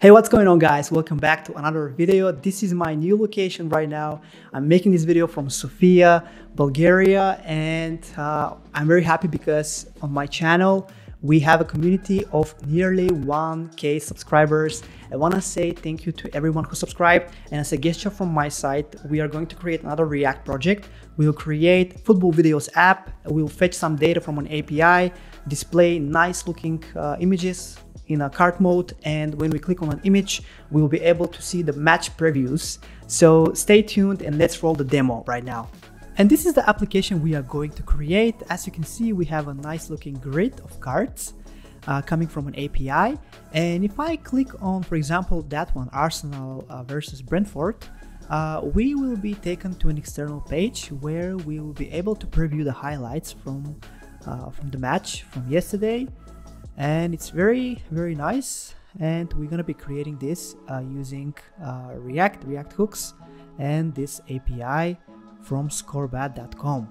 Hey, what's going on, guys? Welcome back to another video. This is my new location right now. I'm making this video from Sofia, Bulgaria, and I'm very happy because on my channel, we have a community of nearly 1K subscribers. I want to say thank you to everyone who subscribed. And as a gesture from my side, we are going to create another React project. We will create football videos app. We will fetch some data from an API, display nice looking images in a cart mode, and when we click on an image, we will be able to see the match previews. So stay tuned and let's roll the demo right now. And this is the application we are going to create. As you can see, we have a nice looking grid of cards coming from an API. And if I click on, for example, that one, Arsenal versus Brentford, we will be taken to an external page where we will be able to preview the highlights from the match from yesterday. And it's very, very nice. And we're gonna be creating this using React Hooks, and this API from scorebat.com.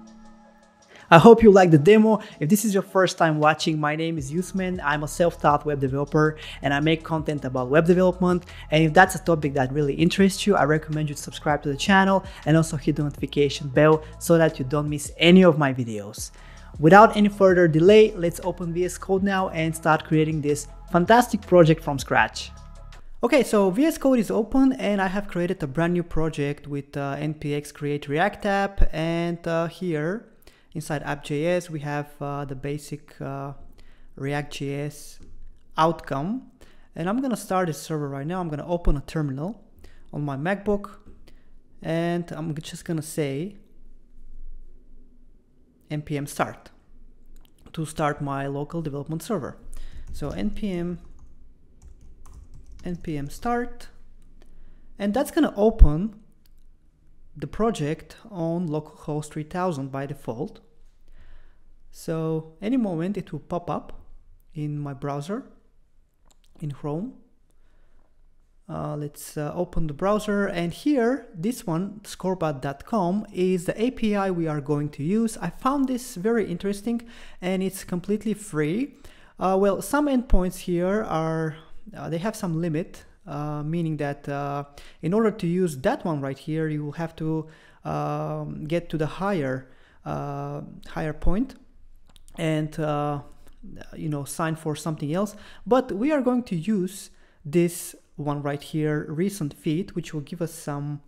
I hope you like the demo. If this is your first time watching, my name is Usman. I'm a self-taught web developer and I make content about web development. And if that's a topic that really interests you, I recommend you subscribe to the channel and also hit the notification bell so that you don't miss any of my videos. Without any further delay, let's open VS Code now and start creating this fantastic project from scratch. Okay, so VS Code is open and I have created a brand new project with npx create react app, and here inside app.js we have the basic react.js outcome. And I'm gonna start this server right now. I'm gonna open a terminal on my MacBook and I'm just gonna say npm start to start my local development server. So npm start, and that's going to open the project on localhost 3000 by default. So any moment it will pop up in my browser in Chrome. Let's open the browser, and here, this one, scorebat.com, is the API we are going to use. I found this very interesting and it's completely free. Well, some endpoints here are, they have some limit, meaning that in order to use that one right here, you will have to get to the higher point and, you know, sign for something else. But we are going to use this one right here, recent feed, which will give us some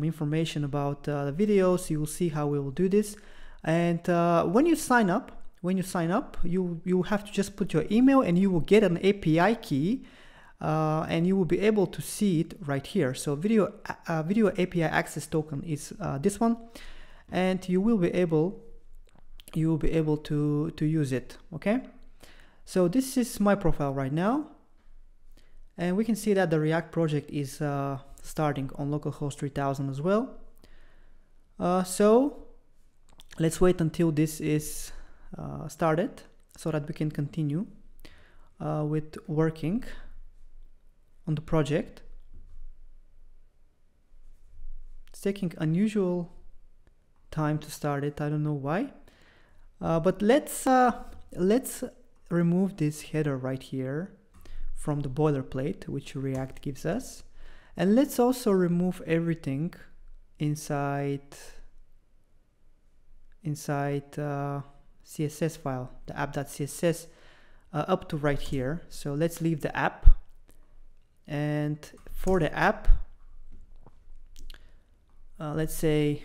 information about the videos. You will see how we will do this. And when you sign up, you have to just put your email and you will get an API key, and you will be able to see it right here. So video API access token is this one, and you will be able to use it. Okay, so this is my profile right now. And we can see that the React project is starting on localhost 3000 as well. So let's wait until this is started so that we can continue with working on the project. It's taking unusual time to start it. I don't know why, but let's remove this header right here from the boilerplate which React gives us. And let's also remove everything inside CSS file, the app.css, up to right here. So let's leave the app, and for the app, let's say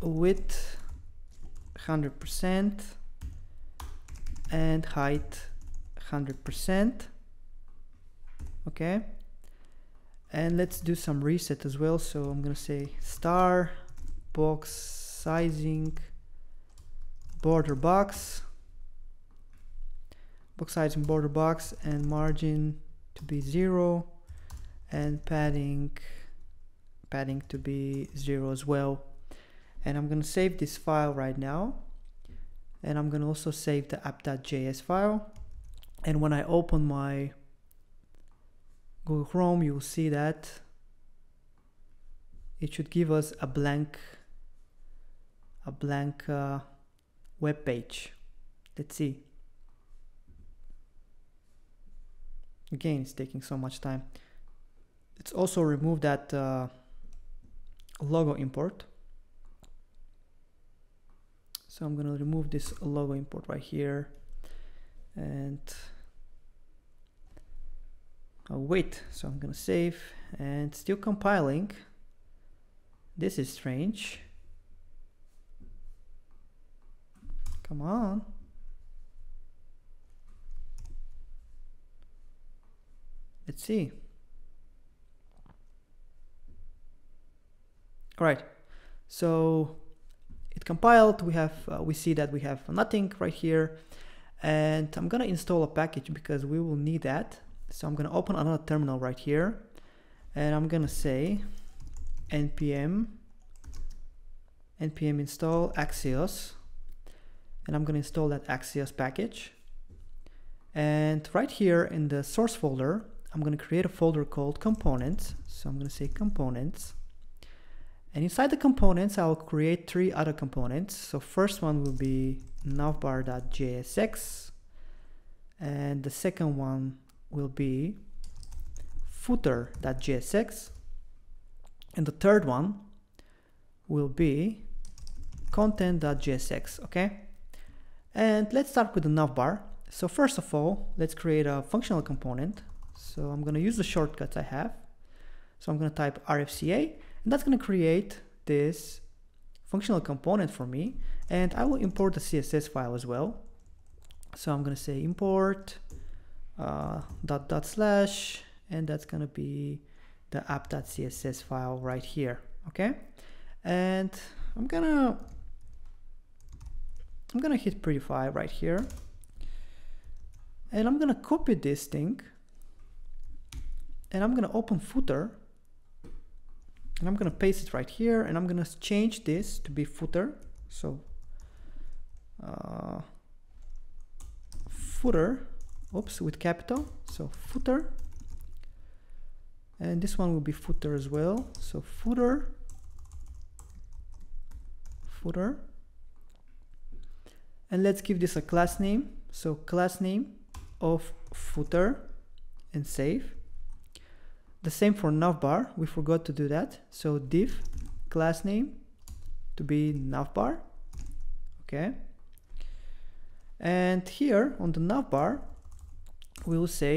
width 100% and height 100%. Okay, and let's do some reset as well. So I'm gonna say star box sizing border box, box sizing border box, and margin to be 0, and padding to be 0 as well. And I'm gonna save this file right now, and I'm gonna also save the app.js file. And when I open my Google Chrome, you'll see that it should give us a blank web page. Let's see. Again, it's taking so much time. Let's also remove that logo import. So I'm gonna remove this logo import right here, and I'll wait. So I'm gonna save, and still compiling. This is strange. Come on. Let's see. All right, so it compiled. We have we see that we have nothing right here, and I'm gonna install a package because we will need that. So I'm gonna open another terminal right here, and I'm gonna say npm install axios, and I'm gonna install that axios package. And right here in the source folder, I'm gonna create a folder called components. So I'm gonna say components. And inside the components, I'll create three other components. So first one will be navbar.jsx. And the second one will be footer.jsx. And the third one will be content.jsx, okay? And let's start with the navbar. So first of all, let's create a functional component. So I'm gonna use the shortcuts I have. So I'm gonna type rfca. And that's going to create this functional component for me, and I will import the CSS file as well. So I'm going to say import .. and that's going to be the app.css file right here. Okay, and I'm gonna hit prettyfy right here, and I'm gonna copy this thing, and I'm gonna open footer. And I'm gonna paste it right here, and I'm gonna change this to be footer. So footer, oops, with capital. So footer, and this one will be footer as well. So footer, and let's give this a class name. So class name of footer, and save. The same for navbar, we forgot to do that. So div class name to be navbar, okay? And here on the navbar, we will say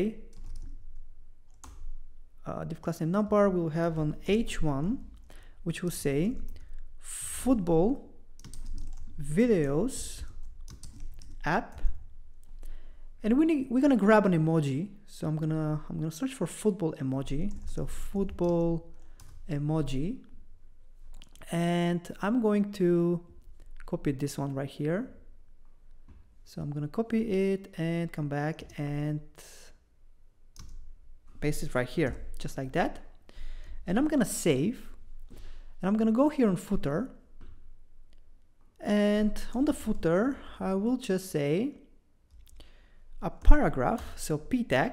div class name navbar, we will have an h1, which will say football videos app. And we're gonna grab an emoji. So I'm gonna search for football emoji. So football emoji, and I'm going to copy this one right here. So I'm gonna copy it and come back and paste it right here, just like that. And I'm gonna save, and I'm gonna go here on footer, and on the footer I will just say a paragraph, so p tag,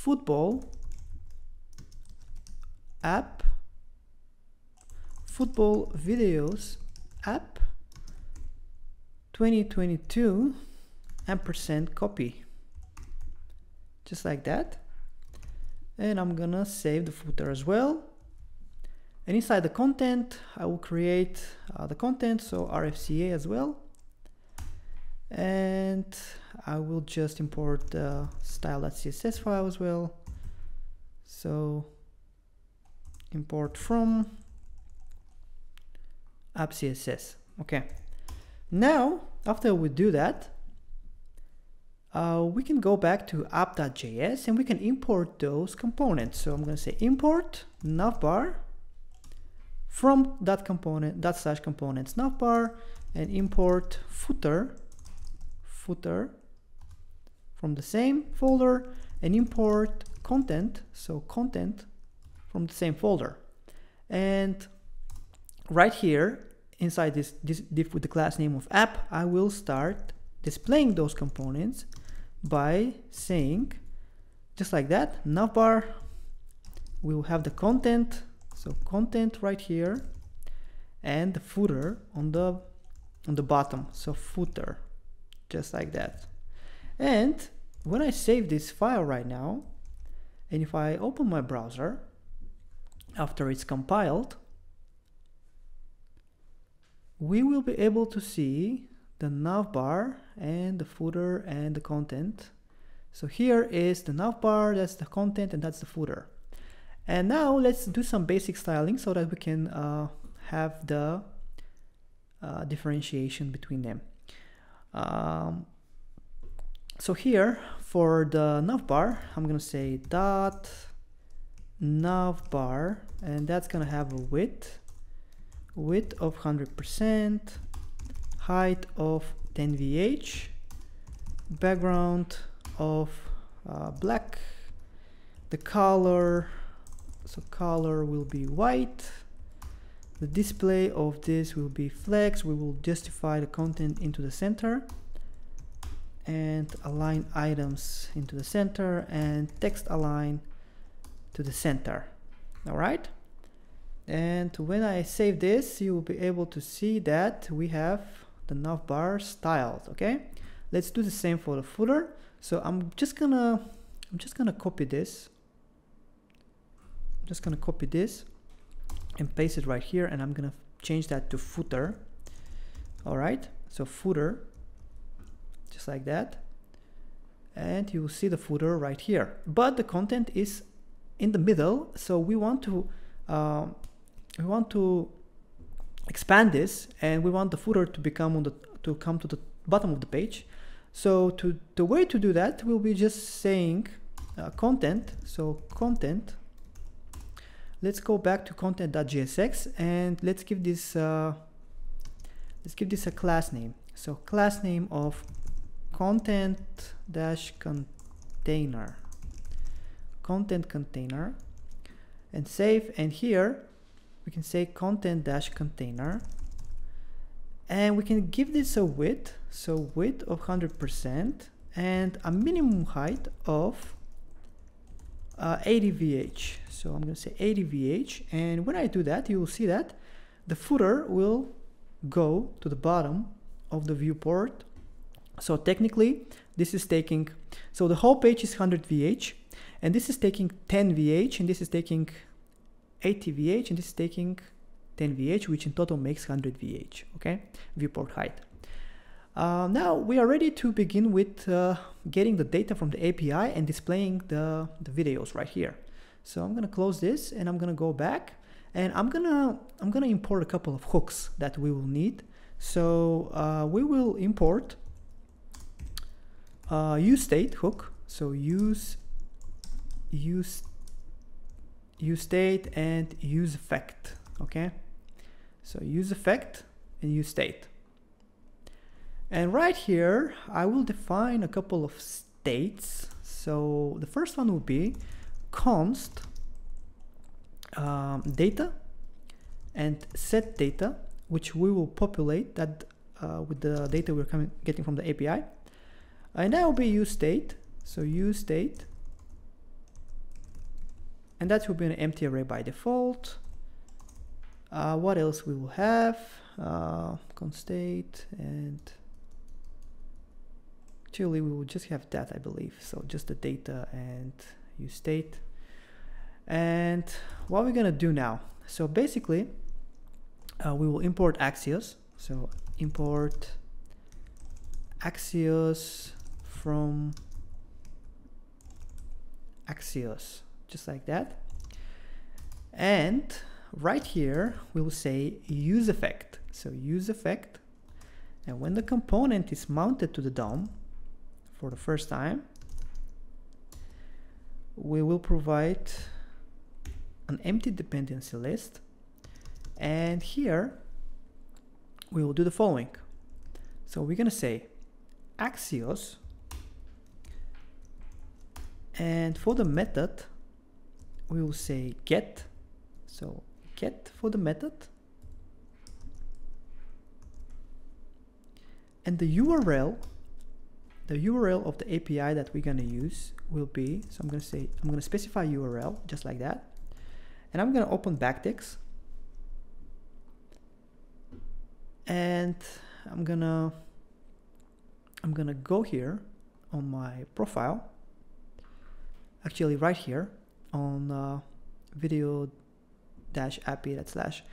football app, football videos app 2022 & copy, just like that. And I'm gonna save the footer as well, and inside the content I will create the content, so rfca as well, and I will just import the style.css file as well. So import from app.css. Okay, now after we do that, we can go back to app.js and we can import those components. So I'm going to say import navbar from that component / components navbar, and import footer from the same folder, and import content, so content from the same folder. And right here inside this div with the class name of app, I will start displaying those components by saying, just like that, navbar, we will have the content, so content right here, and the footer on the bottom, so footer, just like that. And when I save this file right now, and if I open my browser after it's compiled, we will be able to see the navbar and the footer and the content. So here is the navbar, that's the content, and that's the footer. And now let's do some basic styling so that we can have the differentiation between them. So here for the navbar, I'm gonna say dot navbar, and that's gonna have a width of 100%, height of 10 vh, background of black, the color, so color will be white, the display of this will be flex, we will justify the content into the center and align items into the center and text align to the center. All right, and when I save this, you will be able to see that we have the navbar styled. Okay, let's do the same for the footer. So I'm just gonna copy this. I'm just gonna copy this and paste it right here, and I'm gonna change that to footer. All right, so footer, just like that, and you will see the footer right here, but the content is in the middle. So we want to expand this, and we want the footer to come to the bottom of the page. So the way to do that will be just saying content. So content, let's go back to content.jsx, and let's give this a class name. So class name of content container, and save. And here we can say content-container, and we can give this a width, so width of 100% and a minimum height of 80 vh. So I'm gonna say 80 vh, and when I do that, you will see that the footer will go to the bottom of the viewport. So technically this is taking, so the whole page is 100 vh, and this is taking 10 vh, and this is taking 80 vh, and this is taking 10 vh, which in total makes 100 vh. Okay, viewport height. Now we are ready to begin with getting the data from the API and displaying the videos right here. So I'm gonna close this, and I'm gonna go back, and I'm gonna import a couple of hooks that we will need. So we will import useState hook. So useState and useEffect. Okay, so useEffect and useState. And right here I will define a couple of states. So the first one will be const data and set data, which we will populate that with the data we're getting from the API. And that will be useState, so useState, and that will be an empty array by default. What else we will have? Const state, and actually we will just have that, I believe. So just the data and useState. And what we're gonna do now? So basically, we will import axios. So import axios from axios, just like that. And right here we will say useEffect, so useEffect, and when the component is mounted to the DOM for the first time, we will provide an empty dependency list, and here we will do the following. So we're gonna say axios, and for the method we will say get, so get for the method, and the URL of the API that we're gonna use will be, so I'm gonna specify URL just like that, and I'm gonna open backticks, and I'm gonna go here, on my profile, actually right here on video-app.slash,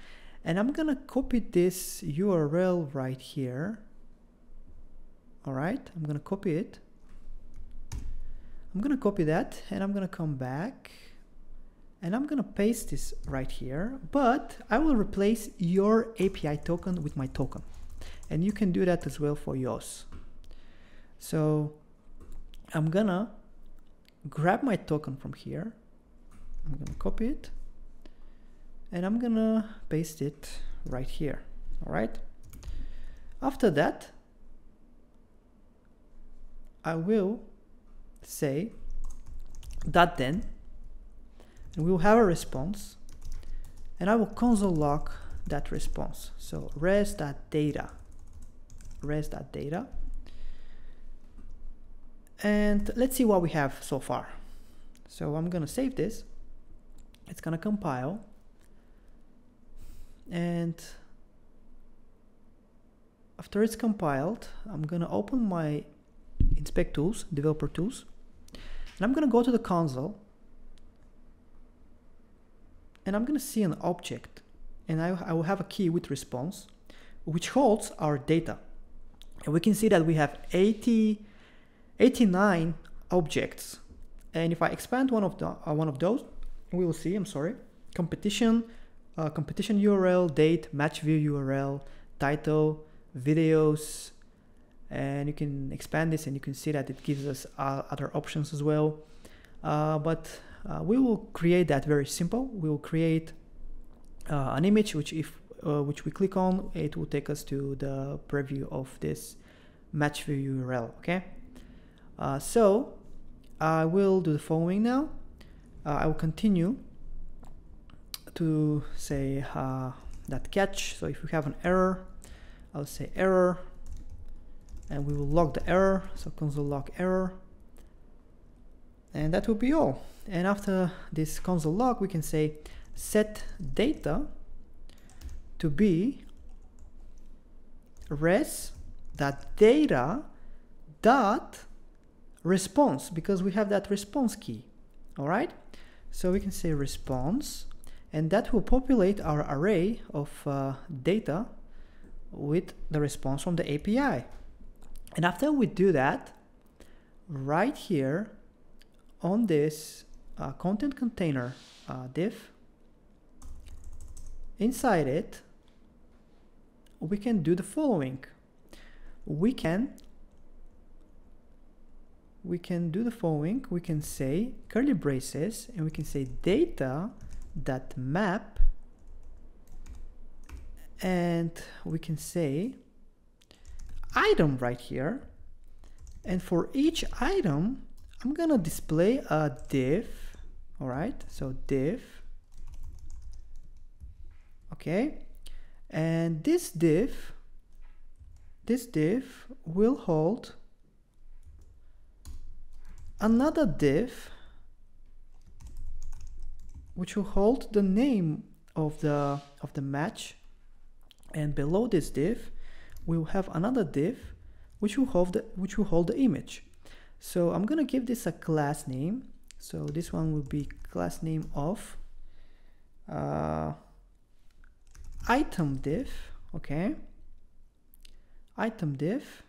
and I'm gonna copy this URL right here. All right, I'm gonna copy it. I'm gonna copy that, and I'm gonna come back, and I'm gonna paste this right here, but I will replace your API token with my token. And you can do that as well for yours. So I'm gonna grab my token from here. I'm gonna copy it, and I'm gonna paste it right here. All right. After that, I will say that then, and we'll have a response, and I will console log that response. So res.data, and let's see what we have so far. So I'm gonna save this. It's gonna compile, and after it's compiled, I'm gonna open my inspect tools, developer tools, and I'm gonna go to the console, and I'm gonna see an object, and I will have a key with response, which holds our data. And we can see that we have 89 objects. And if I expand one of those, we will see, competition URL, date, match view URL, title, videos, and you can expand this, and you can see that it gives us other options as well. But we will create that very simple. We will create an image, which we click on, it will take us to the preview of this match view URL. Okay, so I will do the following now. I will continue to say that catch. So if we have an error, I'll say error, and we will log the error. So console log error, and that will be all. And after this console log, we can say set data to be res.data.response, because we have that response key. All right, so we can say response, and that will populate our array of data with the response from the API. And after we do that, right here on this content container div, inside it, we can do the following. We can do the following. We can say curly braces, and we can say data.map, and we can say item right here. And for each item, I'm gonna display a div. All right, so div. Okay, and this div will hold another div, which will hold the name of the match, and below this div, we will have another div, which will hold the image. So I'm gonna give this a class name. So this one will be class name of item div. Okay, item div,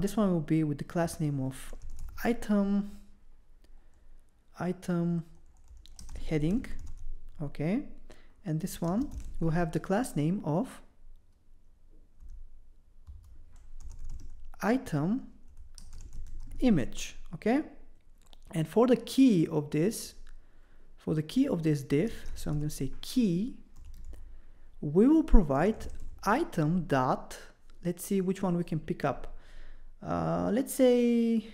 this one will be with the class name of item heading. Okay, and this one will have the class name of item image. Okay, and for the key of this div, so I'm gonna say key, we will provide item dot, let's see which one we can pick up. Let's say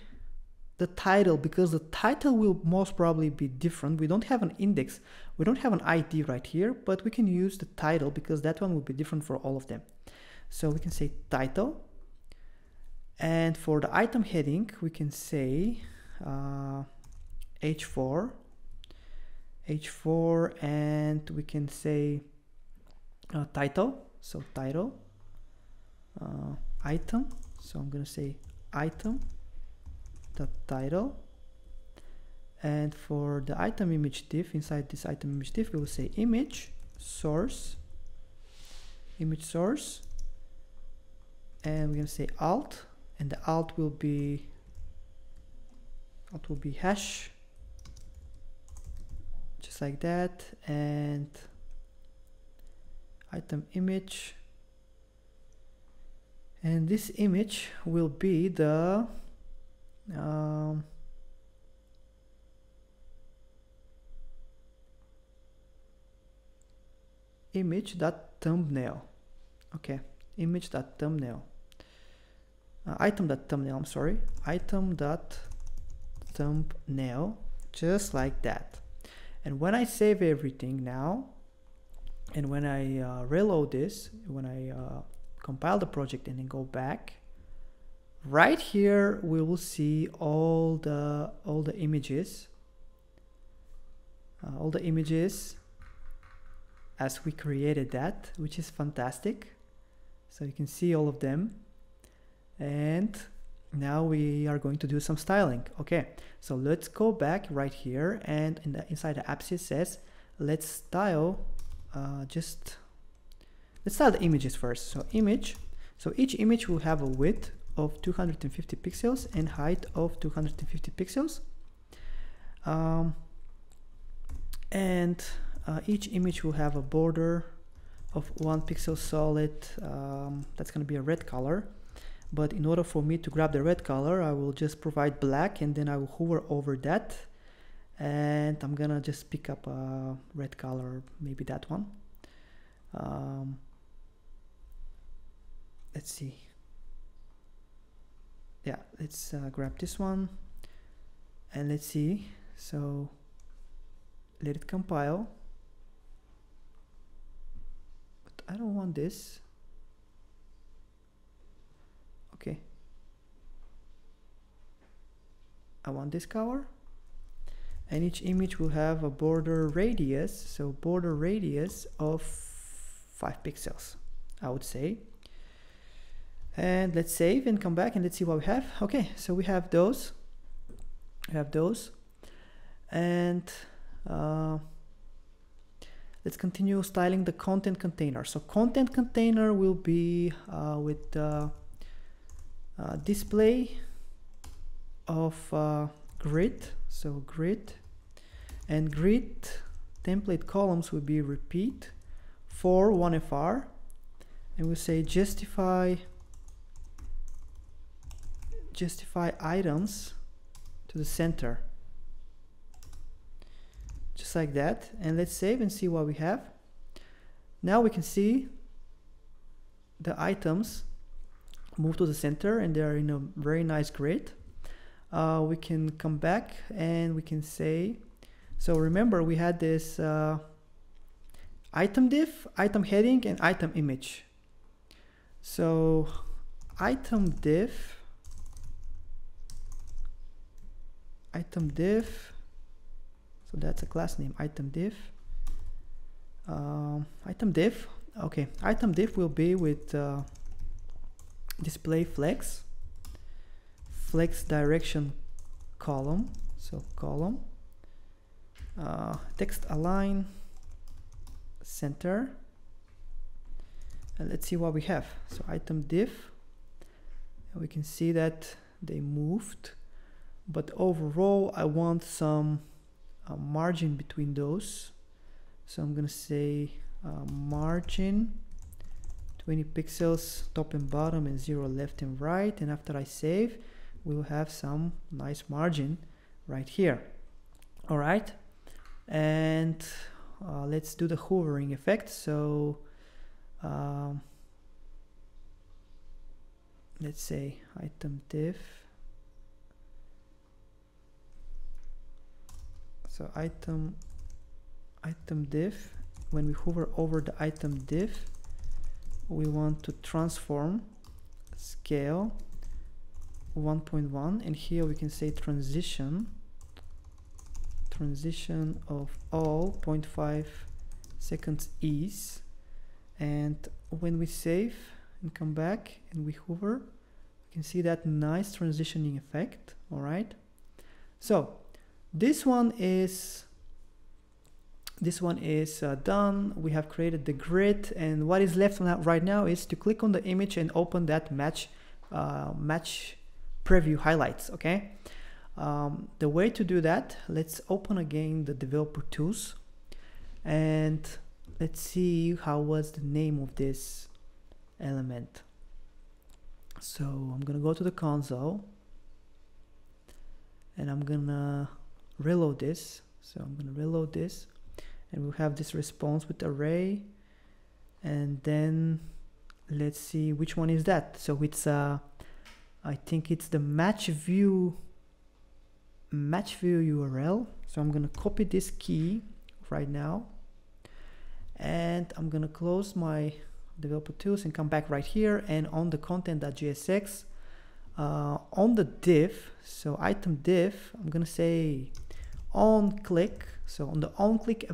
the title, because the title will most probably be different. We don't have an index, we don't have an ID right here, but we can use the title because that one will be different for all of them. So we can say title, and for the item heading, we can say H4, and we can say title, so title, item, so I'm gonna say item the title, and for the item image div, inside this item image div we will say image source, and we're going to say alt, and the alt will be hash, just like that, and item image, and this image will be the image.thumbnail. Okay, image.thumbnail. Item.thumbnail, I'm sorry. Item.thumbnail, just like that. And when I save everything now, and when I reload this, when I compile the project and then go back, right here we will see all the images, as we created that, which is fantastic. So you can see all of them, and now we are going to do some styling. Okay, so let's go back right here, and in the, inside the app CSS, let's style let's style the images first. So image, so each image will have a width of 250 pixels and height of 250 pixels, and each image will have a border of 1 pixel solid. That's going to be a red color, but in order for me to grab the red color, I will just provide black, and then I will hover over that, and I'm gonna just pick up a red color, maybe that one. Let's see. Yeah, let's grab this one, and let's see. So let it compile. But I don't want this. Okay. I want this color. And each image will have a border radius, so border radius of 5 pixels, I would say. And let's save and come back, and let's see what we have. Okay, so we have those. We have those. And let's continue styling the content container. So content container will be with display of grid, so grid, and grid template columns will be repeat for 1FR, and we'll say justify items to the center, just like that. And let's save and see what we have. Now we can see the items move to the center, and they are in a very nice grid. We can come back and we can say, so remember we had this item div, item heading, and item image. So item div, so that's a class name, item div. Okay, item div will be with display flex direction column, so column, text align center, and let's see what we have. So item div, and we can see that they moved, but overall I want some margin between those, so I'm gonna say margin 20 pixels top and bottom, and 0 left and right, and after I save we'll have some nice margin right here. All right, and let's do the hovering effect. So let's say item div, so item div, when we hover over the item div, we want to transform scale 1.1, and here we can say transition of all 0.5 seconds ease, and when we save and come back and we hover, we You can see that nice transitioning effect. All right. So this one is done. We have created the grid, and what is left right now is to click on the image and open that match preview highlights. Okay. The way to do that, let's open again the developer tools, and let's see how was the name of this element. So I'm gonna go to the console and I'm gonna reload this. So I'm gonna reload this, and we'll have this response with array, and then let's see which one is that. So it's I think it's the match view URL. So I'm gonna copy this key right now, and I'm gonna close my developer tools and come back right here, and on the content.jsx on the div, so item div, I'm gonna say on click. So on the on click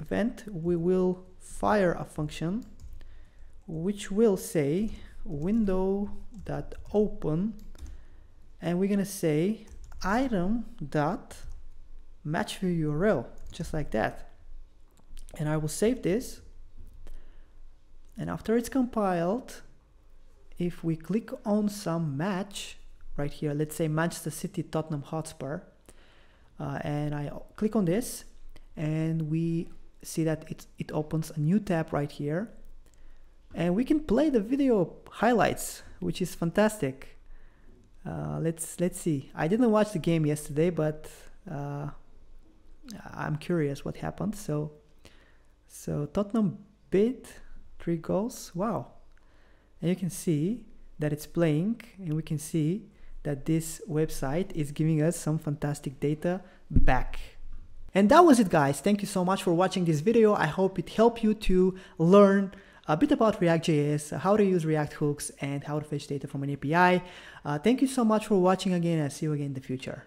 event, we will fire a function which will say window.open, and we're gonna say item.matchViewURL, just like that. And I will save this, and after it's compiled, if we click on some match right here, let's say Manchester City, Tottenham Hotspur, and I click on this, and we see that it opens a new tab right here, and we can play the video highlights, which is fantastic. Let's see. I didn't watch the game yesterday, but I'm curious what happened. So Tottenham beat 3 goals. Wow. And you can see that it's playing, and we can see that this website is giving us some fantastic data back. And that was it, guys. Thank you so much for watching this video. I hope it helped you to learn a bit about React.js, how to use React hooks, and how to fetch data from an API. Thank you so much for watching again. I'll see you again in the future.